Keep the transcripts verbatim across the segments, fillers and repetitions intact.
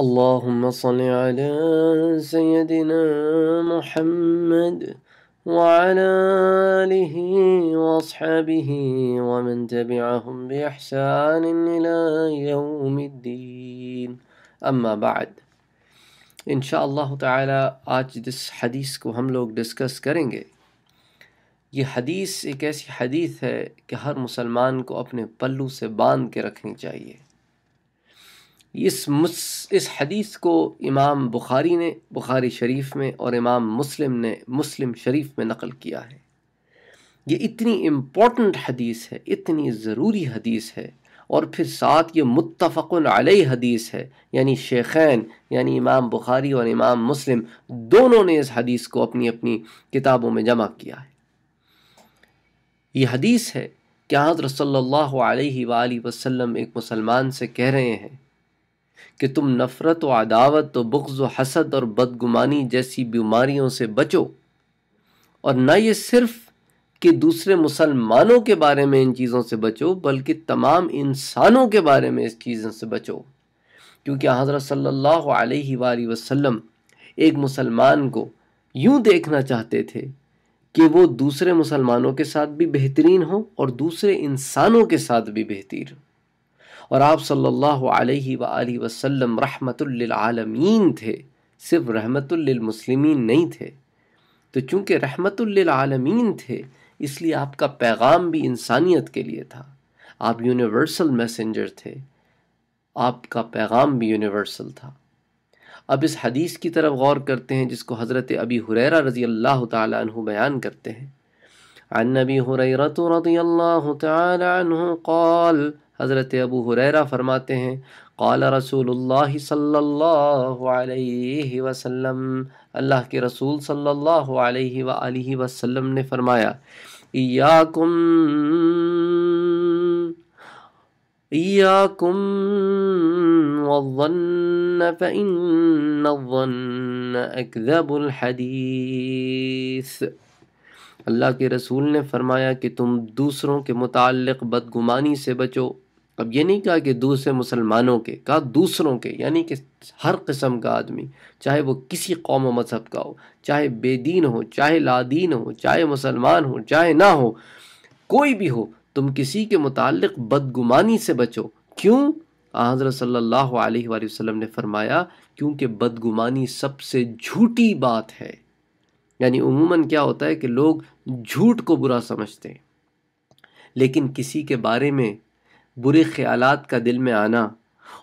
اللهم صل على سيدنا محمد وعلى آله وأصحابه ومن تبعهم بإحسان إلى يوم الدين أما بعد इंशाअल्लाह ताला आज दिस हदीस को हम लोग डिस्कस करेंगे। ये हदीस एक ऐसी हदीस है कि हर मुसलमान को अपने पल्लू से बांध के रखनी चाहिए। इस इस हदीस को इमाम बुखारी ने बुखारी शरीफ में और इमाम मुस्लिम ने मुस्लिम शरीफ में नकल किया है। ये इतनी इम्पोर्टेंट हदीस है, इतनी ज़रूरी हदीस है और फिर साथ ये मुत्तफ़क़ुन अलैह हदीस है, यानी शेखैन यानी इमाम बुखारी और इमाम मुस्लिम दोनों ने इस हदीस को अपनी अपनी किताबों में जमा किया है। ये हदीस है कि हज़रत सल्लल्लाहु अलैहि वाली वसल्लम एक मुसलमान से कह रहे हैं कि तुम नफ़रत व अदावत व बुग़्ज़ व हसद और बदगुमानी जैसी बीमारियों से बचो, और न ये सिर्फ़ कि दूसरे मुसलमानों के बारे में इन चीज़ों से बचो बल्कि तमाम इंसानों के बारे में इस चीज़ों से बचो, क्योंकि हज़रत सल्लल्लाहु अलैहि वसल्लम एक मुसलमान को यूँ देखना चाहते थे कि वो दूसरे मुसलमानों के साथ भी बेहतरीन हो और दूसरे इंसानों के साथ भी बेहतरीन हो। और आप सल्लल्लाहु अलैहि वसल्लम रहमतुल लिल आलमीन थे, सिर्फ रहमतुल लिल मुस्लिमीन नहीं थे। तो चूँकि रहमतुल लिल आलमीन थे इसलिए आपका पैगाम भी इंसानियत के लिए था। आप यूनिवर्सल मैसेंजर थे, आपका पैगाम भी यूनिवर्सल था। अब इस हदीस की तरफ गौर करते हैं जिसको हज़रत अबी हुरैरा रज़ी अल्लाह ताला अन्हु बयान करते हैं। अन अबी हुरैरा रज़ी अल्लाह ताला अन्हु क़ाल, हज़रत अबू हुरैरा फरमाते हैं, क़ाल रसूलुल्लाह सल्लल्लाहु अलैहि वसल्लम, अल्लाह के रसूल सल्लल्लाहु अलैहि व आलिहि वसल्लम ने फरमाया, इयाकुम इयाकुम वज़्ज़न्न फ़इन्न ज़्ज़न्न अकज़बुल हदीस। अल्लाह के रसूल ने फरमाया कि तुम दूसरों के मुताल्लिक़ बदगुमानी से बचो। अब ये नहीं कहा कि दूसरे मुसलमानों के, कहा दूसरों के, यानी कि हर किस्म का आदमी, चाहे वो किसी कौम व मजहब का हो, चाहे बेदीन हो, चाहे लादीन हो, चाहे मुसलमान हो चाहे ना हो, कोई भी हो, तुम किसी के मुताल्लिक़ बदगुमानी से बचो। क्यों? हज़रत सल्लल्लाहु अलैहि वसल्लम ने फरमाया क्योंकि बदगुमानी सबसे झूठी बात है। यानी उमूमन क्या होता है कि लोग झूठ को बुरा समझते हैं, लेकिन किसी के बारे में बुरे ख्यालात का दिल में आना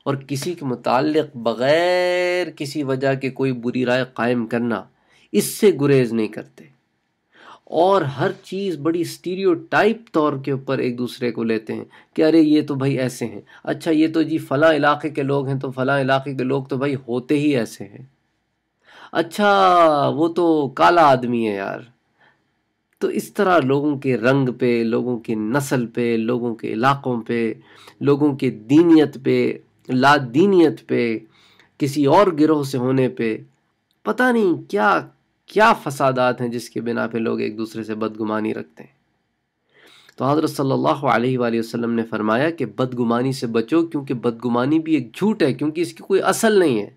और किसी के मुताल्लिक़ बग़ैर किसी वजह के कोई बुरी राय कायम करना, इससे गुरेज़ नहीं करते। और हर चीज़ बड़ी स्टीरियोटाइप तौर के ऊपर एक दूसरे को लेते हैं कि अरे ये तो भाई ऐसे हैं, अच्छा ये तो जी फ़लाँ इलाके के लोग हैं तो फ़लाँ इलाके के लोग तो भाई होते ही ऐसे हैं, अच्छा वो तो काला आदमी है यार। तो इस तरह लोगों के रंग पे, लोगों की नस्ल पे, लोगों के इलाक़ों पे, लोगों के दीनियत पे, लादीनियत पे, किसी और गिरोह से होने पे, पता नहीं क्या क्या फसादात हैं जिसके बिना पे लोग एक दूसरे से बदगुमानी रखते हैं। तो हज़रत सल्लल्लाहु अलैहि वसल्लम ने फरमाया कि बदगुमानी से बचो क्योंकि बदगुमानी भी एक झूठ है, क्योंकि इसकी कोई असल नहीं है।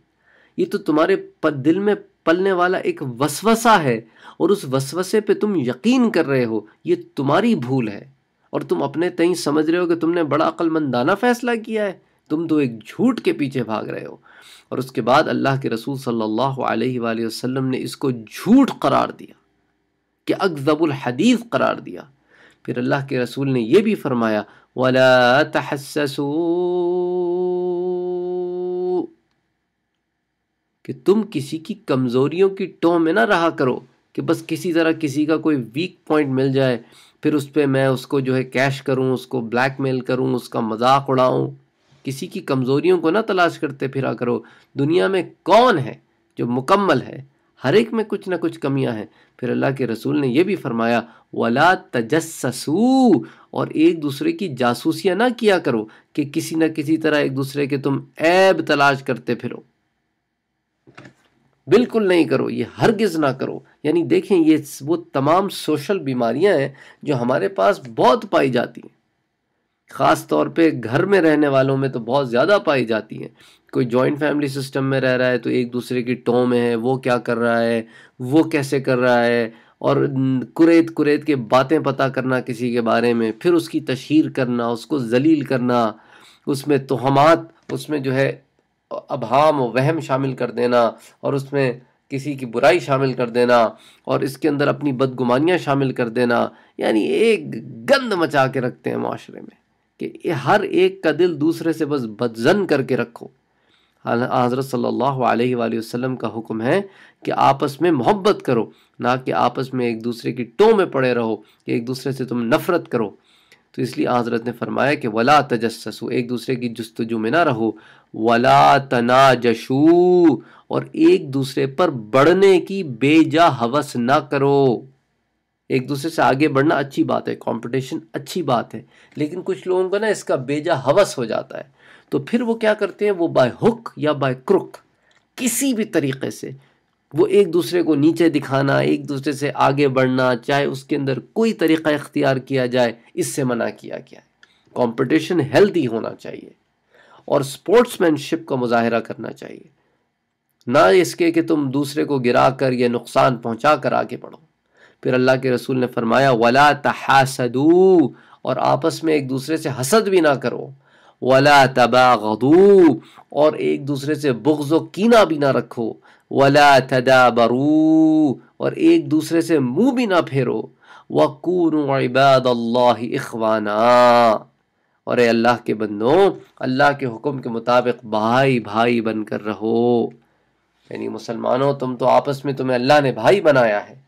ये तो तुम्हारे दिल में पलने वाला एक वसवसा है और उस वसवसे पे तुम यकीन कर रहे हो, ये तुम्हारी भूल है और तुम अपने तय समझ रहे हो कि तुमने बड़ा अक्लमंदाना फ़ैसला किया है, तुम तो एक झूठ के पीछे भाग रहे हो। और उसके बाद अल्लाह के रसूल सल्लल्लाहु अलैहि वसल्लम ने इसको झूठ करार दिया, कि अकज़बुल हदीस करार दिया। फिर अल्लाह के रसूल ने यह भी फरमाया, वला तहस्ससू, कि तुम किसी की कमज़ोरियों की टोह में ना रहा करो कि बस किसी तरह किसी का कोई वीक पॉइंट मिल जाए फिर उस पर मैं उसको जो है कैश करूं, उसको ब्लैकमेल करूं, उसका मजाक उड़ाऊं। किसी की कमज़ोरियों को ना तलाश करते फिरा करो। दुनिया में कौन है जो मुकम्मल है? हर एक में कुछ ना कुछ कमियां हैं। फिर अल्लाह के रसूल ने यह भी फरमाया, वला तजस्ससू, और एक दूसरे की जासूसियाँ ना किया करो कि किसी न किसी तरह एक दूसरे के तुम ऐब तलाश करते फिरो, बिल्कुल नहीं करो, ये हरगिज़ ना करो। यानी देखें, ये वो तमाम सोशल बीमारियां हैं जो हमारे पास बहुत पाई जाती हैं, ख़ास तौर पे घर में रहने वालों में तो बहुत ज़्यादा पाई जाती हैं। कोई जॉइंट फैमिली सिस्टम में रह रहा है तो एक दूसरे की टों में है, वो क्या कर रहा है, वो कैसे कर रहा है, और कुरेद कुरेद के बातें पता करना किसी के बारे में, फिर उसकी तशहीर करना, उसको जलील करना, उसमें तोहमात, उसमें जो है अबहाम व वहम शामिल कर देना, और उसमें किसी की बुराई शामिल कर देना, और इसके अंदर अपनी बदगुमानियाँ शामिल कर देना, यानी एक गंद मचा के रखते हैं माशरे में कि हर एक का दिल दूसरे से बस बदजन करके रखो। हज़रत सल्लल्लाहु अलैहि वसल्लम का हुक्म है कि आपस में मोहब्बत करो, ना कि आपस में एक दूसरे की टो में पड़े रहो कि एक दूसरे से तुम नफ़रत करो। तो इसलिए हज़रत ने फरमाया कि वला तजस्ससू, एक दूसरे की जुस्तजू में ना रहो, वला तनाजशू, और एक दूसरे पर बढ़ने की बेजा हवस ना करो। एक दूसरे से आगे बढ़ना अच्छी बात है, कंपटीशन अच्छी बात है, लेकिन कुछ लोगों को ना इसका बेजा हवस हो जाता है, तो फिर वो क्या करते हैं, वो बाय हुक या बाय क्रुक किसी भी तरीक़े से वो एक दूसरे को नीचे दिखाना, एक दूसरे से आगे बढ़ना, चाहे उसके अंदर कोई तरीक़ा इख्तियार किया जाए, इससे मना किया गया है। कंपटीशन हेल्दी होना चाहिए और स्पोर्ट्समैनशिप का मुजाहरा करना चाहिए, ना इसके कि तुम दूसरे को गिरा कर या नुकसान पहुँचा कर आगे बढ़ो। फिर अल्लाह के रसूल ने फरमाया वला तहासदू, और आपस में एक दूसरे से हसद भी ना करो, वला तबागदू, और एक दूसरे से बुग़्ज़ व कीना भी ना रखो, वला तदाबरू, और एक दूसरे से मुँह भी ना फेरो, वकूनू इबादल्लाहि इख्वाना, और ए अल्लाह के बंदों, अल्लाह के हुक्म के मुताबिक भाई भाई बनकर रहो। यानी मुसलमानों, तुम तो आपस में, तुम्हें अल्लाह ने भाई बनाया है,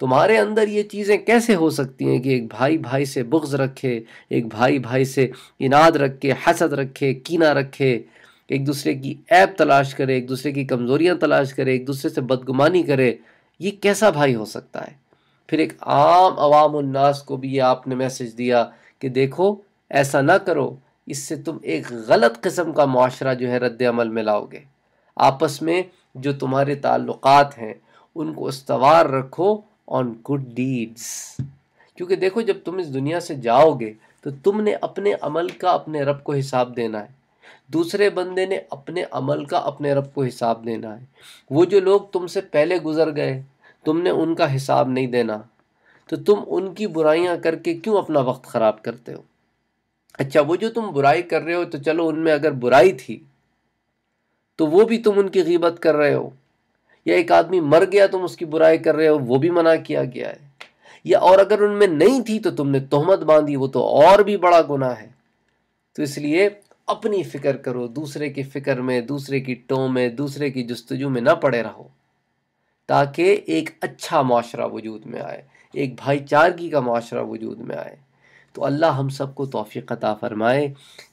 तुम्हारे अंदर ये चीज़ें कैसे हो सकती हैं कि एक भाई भाई से बुग़्ज़ रखे, एक भाई भाई से इनाद रखे, हसद रखे, कीना रखे, एक दूसरे की ऐब तलाश करे, एक दूसरे की कमज़ोरियाँ तलाश करे, एक दूसरे से बदगुमानी करे, ये कैसा भाई हो सकता है। फिर एक आम अवाम उन्नास को भी ये आपने मैसेज दिया कि देखो ऐसा ना करो, इससे तुम एक गलत किस्म का मुआशरा जो है रद्द अमल में लाओगे। आपस में जो तुम्हारे ताल्लुकात हैं उनको इस्तवार रखो ऑन गुड डीड्स, क्योंकि देखो जब तुम इस दुनिया से जाओगे तो तुमने अपने अमल का अपने रब को हिसाब देना है, दूसरे बंदे ने अपने अमल का अपने रब को हिसाब देना है। वो जो लोग तुमसे पहले गुजर गए, तुमने उनका हिसाब नहीं देना, तो तुम उनकी बुराइयां करके क्यों अपना वक्त ख़राब करते हो। अच्छा, वो जो तुम बुराई कर रहे हो तो चलो उनमें अगर बुराई थी तो वो भी तुम उनकी गीबत कर रहे हो, या एक आदमी मर गया तुम उसकी बुराई कर रहे हो, वो भी मना किया गया है, या और अगर उनमें नहीं थी तो तुमने तोहमत बांधी, वो तो और भी बड़ा गुनाह है। तो इसलिए अपनी फ़िक्र करो, दूसरे की फ़िक्र में, दूसरे की टों में, दूसरे की जुस्तजू में ना पड़े रहो, ताकि एक अच्छा माशरा वजूद में आए, एक भाईचारगी का माशरा वजूद में आए। तो अल्लाह हम सबको तौफीक अता फ़रमाए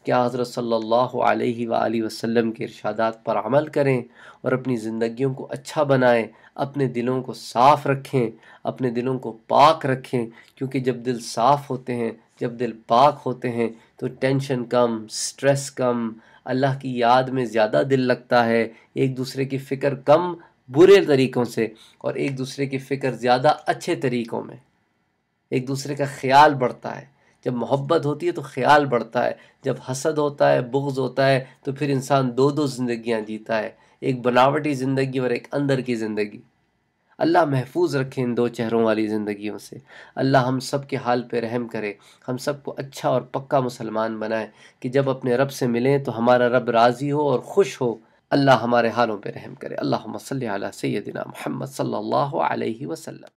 कि हज़रत सल्लल्लाहु अलैहि वाली वसल्लम के इरशादात पर अमल करें और अपनी ज़िंदगियों को अच्छा बनाएं, अपने दिलों को साफ़ रखें, अपने दिलों को पाक रखें, क्योंकि जब दिल साफ़ होते हैं, जब दिल पाक होते हैं, तो टेंशन कम, स्ट्रेस कम, अल्लाह की याद में ज़्यादा दिल लगता है, एक दूसरे की फ़िक्र कम बुरे तरीक़ों से और एक दूसरे की फ़िक्र ज़्यादा अच्छे तरीक़ों में, एक दूसरे का ख्याल बढ़ता है। जब मोहब्बत होती है तो ख्याल बढ़ता है, जब हसद होता है, बुग़्ज़ होता है, तो फिर इंसान दो दो ज़िंदगियाँ जीता है, एक बनावटी ज़िंदगी और एक अंदर की ज़िंदगी। अल्लाह महफूज रखे इन दो चेहरों वाली ज़िंदगियों से। अल्लाह हम सब के हाल पे रहम करे, हम सब को अच्छा और पक्का मुसलमान बनाए कि जब अपने रब से मिलें तो हमारा रब राज़ी हो और खुश हो। अल्लाह हमारे हालों पे रहम करे। अल्लाहुम्मा सल्ली अला सय्यदिना मुहम्मद सल्लल्लाहु अलैहि वसल्लम।